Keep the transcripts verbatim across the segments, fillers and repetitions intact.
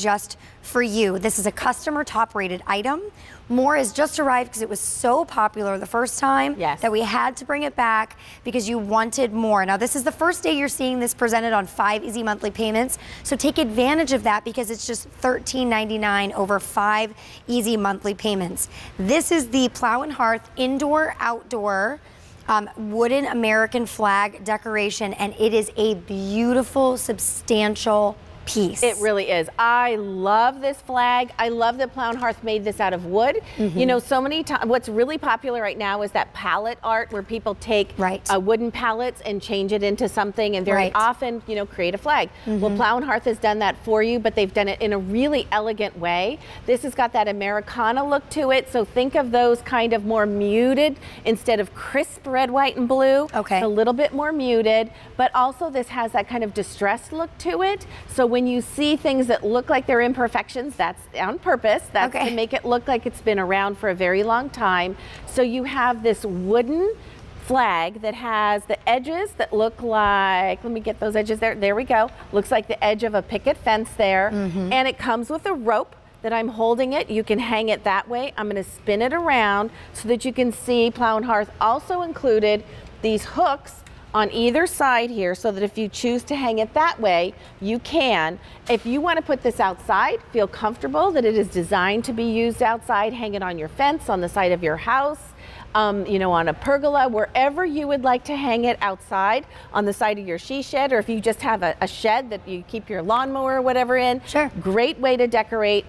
just for you. This is a customer top rated item. More has just arrived because it was so popular the first time yes. that we had to bring it back because you wanted more. Now this is the first day you're seeing this presented on five easy monthly payments. So take advantage of that because it's just thirteen ninety-nine over five easy monthly payments. This is the Plow and Hearth indoor outdoor Um, wooden American flag decoration, and it is a beautiful, substantial piece. It really is. I love this flag. I love that Plow and Hearth made this out of wood. Mm-hmm. You know, so many times, what's really popular right now is that palette art where people take right. uh, wooden palettes and change it into something and very right. often, you know, create a flag. Mm-hmm. Well, Plow and Hearth has done that for you, but they've done it in a really elegant way. This has got that Americana look to it. So think of those kind of more muted instead of crisp red, white, and blue. Okay. It's a little bit more muted, but also this has that kind of distressed look to it. So when you see things that look like they're imperfections, that's on purpose. That's okay. to make it look like it's been around for a very long time. So you have this wooden flag that has the edges that look like, let me get those edges there. There we go. Looks like the edge of a picket fence there. Mm-hmm. And it comes with a rope that I'm holding it. You can hang it that way. I'm going to spin it around so that you can see Plow and Hearth also included these hooks on either side here so that if you choose to hang it that way, you can. If you want to put this outside, feel comfortable that it is designed to be used outside. Hang it on your fence, on the side of your house, um, you know, on a pergola, wherever you would like to hang it outside, on the side of your she shed, or if you just have a, a shed that you keep your lawnmower or whatever in. Sure. Great way to decorate.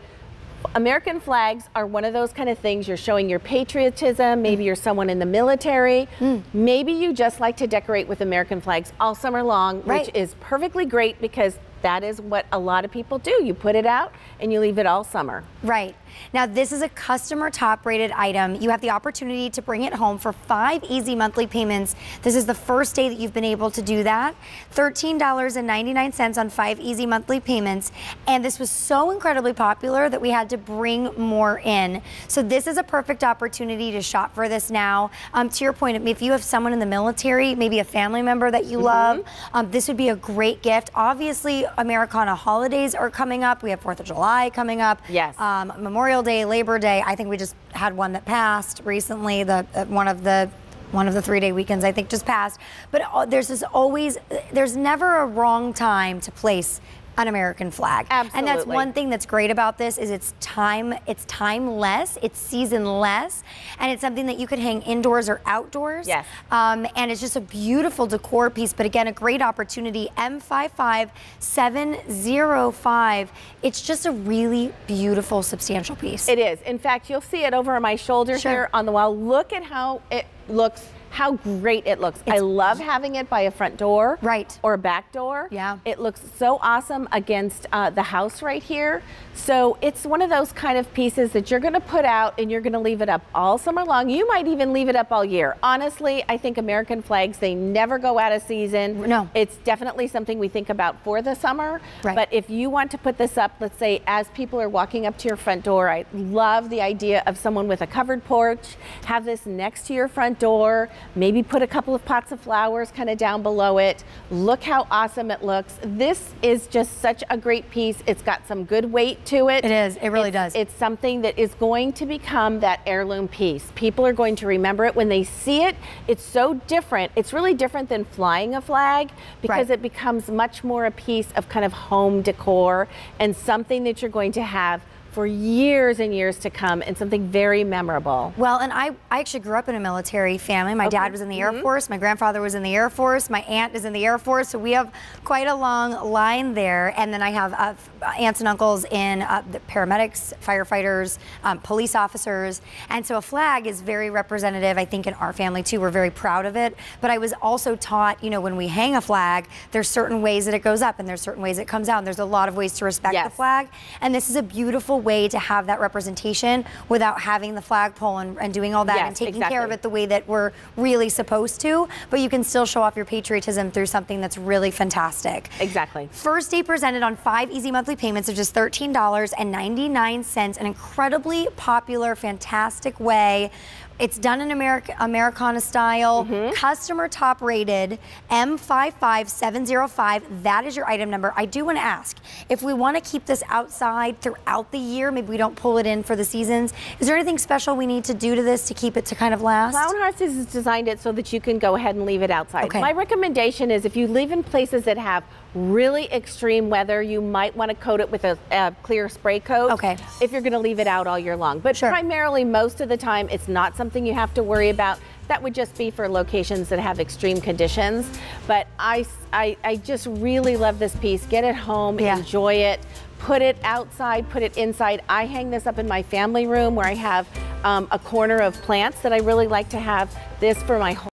American flags are one of those kind of things. You're showing your patriotism. Maybe you're someone in the military. Mm. Maybe you just like to decorate with American flags all summer long, right. which is perfectly great because that is what a lot of people do. You put it out and you leave it all summer. Right. Now this is a customer top rated item. You have the opportunity to bring it home for five easy monthly payments. This is the first day that you've been able to do that. thirteen ninety-nine on five easy monthly payments. And this was so incredibly popular that we had to bring more in. So this is a perfect opportunity to shop for this now. Um, to your point, if you have someone in the military, maybe a family member that you mm-hmm. love, um, this would be a great gift. Obviously, Americana holidays are coming up. We have fourth of July coming up. Yes. Um, Memorial Day, Labor Day. I think we just had one that passed recently. The uh, one of the one of the three-day weekends I think just passed. But uh, there's this always. There's never a wrong time to place an American flag. Absolutely. And that's one thing that's great about this is it's time, it's timeless, it's seasonless, and it's something that you could hang indoors or outdoors. Yes. Um, and it's just a beautiful decor piece, but again, a great opportunity. M five five seven zero five. It's just a really beautiful, substantial piece. It is. In fact, you'll see it over on my shoulder sure. here on the wall. Look at how it looks. How great it looks. It's I love having it by a front door right. or a back door. Yeah. It looks so awesome against uh, the house right here. So it's one of those kind of pieces that you're going to put out and you're going to leave it up all summer long. You might even leave it up all year. Honestly, I think American flags, they never go out of season. No. It's definitely something we think about for the summer. Right. But if you want to put this up, let's say as people are walking up to your front door, I love the idea of someone with a covered porch. Have this next to your front door. Maybe put a couple of pots of flowers kind of down below it. Look how awesome it looks. This is just such a great piece. It's got some good weight to it. It is. It really it's, does. It's something that is going to become that heirloom piece. People are going to remember it when they see it. It's so different. It's really different than flying a flag because right. it becomes much more a piece of kind of home decor and something that you're going to have for years and years to come, and something very memorable. Well, and I, I actually grew up in a military family. My okay. dad was in the mm-hmm. Air Force, my grandfather was in the Air Force, my aunt is in the Air Force, so we have quite a long line there. And then I have uh, aunts and uncles in uh, the paramedics, firefighters, um, police officers, and so a flag is very representative, I think, in our family too. We're very proud of it, but I was also taught, you know, when we hang a flag, there's certain ways that it goes up, and there's certain ways it comes down. There's a lot of ways to respect yes. the flag, and this is a beautiful way to have that representation without having the flagpole and, and doing all that yes, and taking exactly. care of it the way that we're really supposed to, but you can still show off your patriotism through something that's really fantastic. Exactly. First Day presented on five easy monthly payments of just thirteen ninety-nine, an incredibly popular, fantastic way. It's done in America, Americana style, mm-hmm. customer top rated, M five five seven zero five, that is your item number. I do want to ask, if we want to keep this outside throughout the year, maybe we don't pull it in for the seasons, is there anything special we need to do to this to keep it to kind of last? Plow and Hearth has designed it so that you can go ahead and leave it outside. Okay. My recommendation is if you live in places that have really extreme weather, you might want to coat it with a, a clear spray coat okay. if you're going to leave it out all year long. But sure. primarily, most of the time, it's not something you have to worry about. That would just be for locations that have extreme conditions. But I, I, I just really love this piece. Get it home, yeah. enjoy it, put it outside, put it inside. I hang this up in my family room where I have um, a corner of plants that I really like to have this for my whole